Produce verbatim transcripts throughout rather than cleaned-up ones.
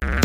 Bye.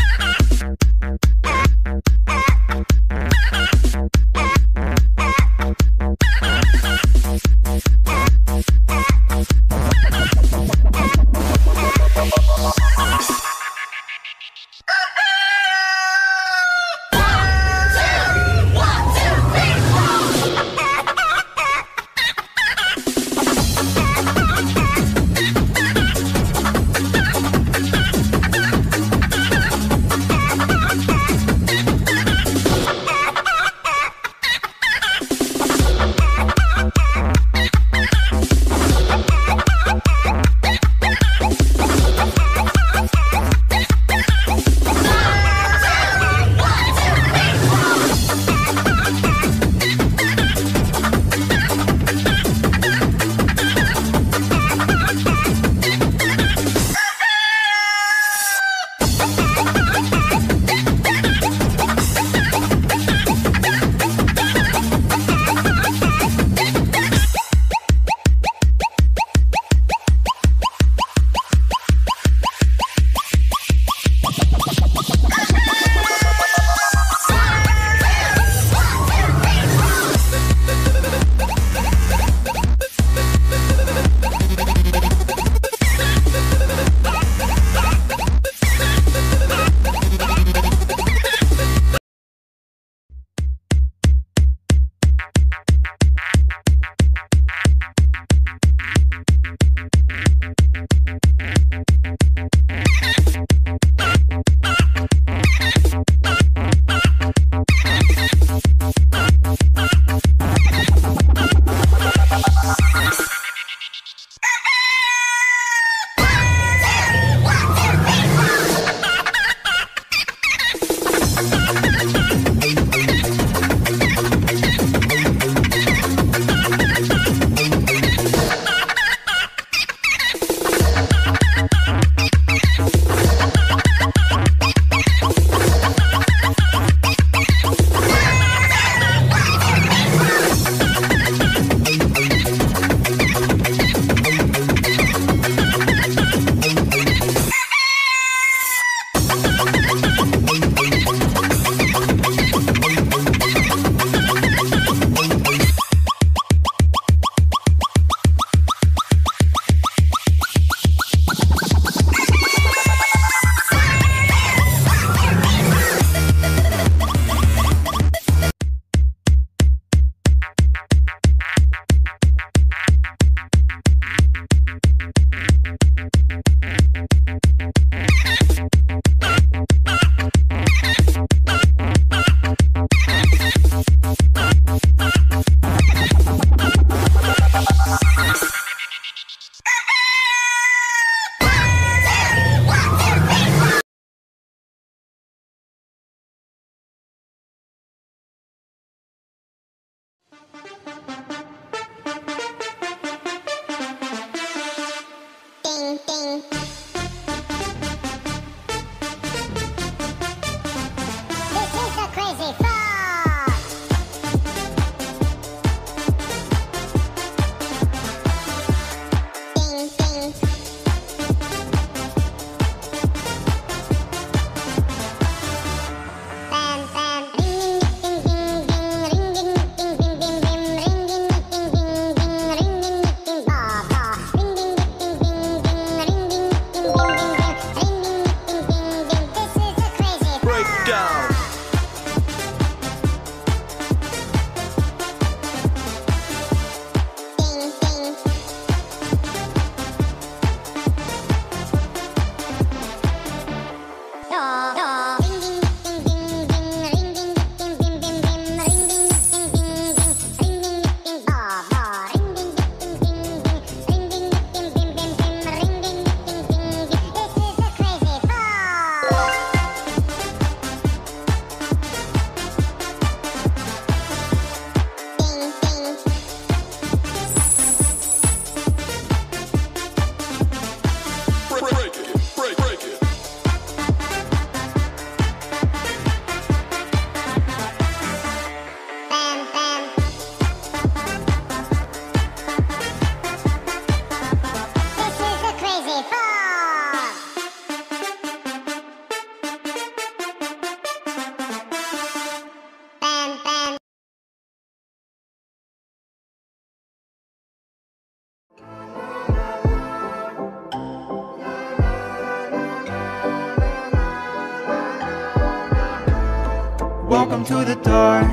Welcome to the dark,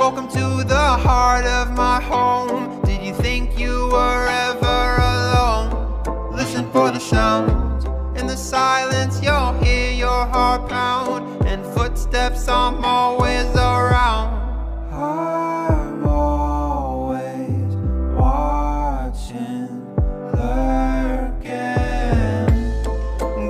welcome to the heart of my home. Did you think you were ever alone? Listen for the sounds, in the silence you'll hear your heart pound, and footsteps I'm always around. I'm always watching, lurking.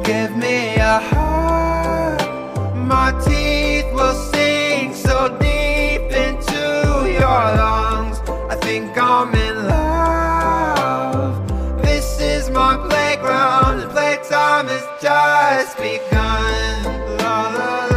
Give me a heart, my teeth will sink so deep into your lungs. I think I'm in love. This is my playground, and playtime has just begun. La la la.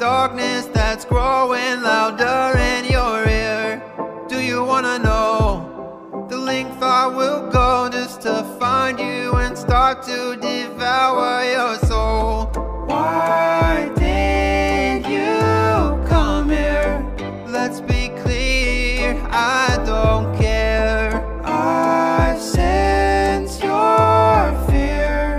Darkness that's growing louder in your ear. Do you wanna know the length I will go just to find you and start to devour your soul? Why did you come here? Let's be clear, I don't care. I sense your fear.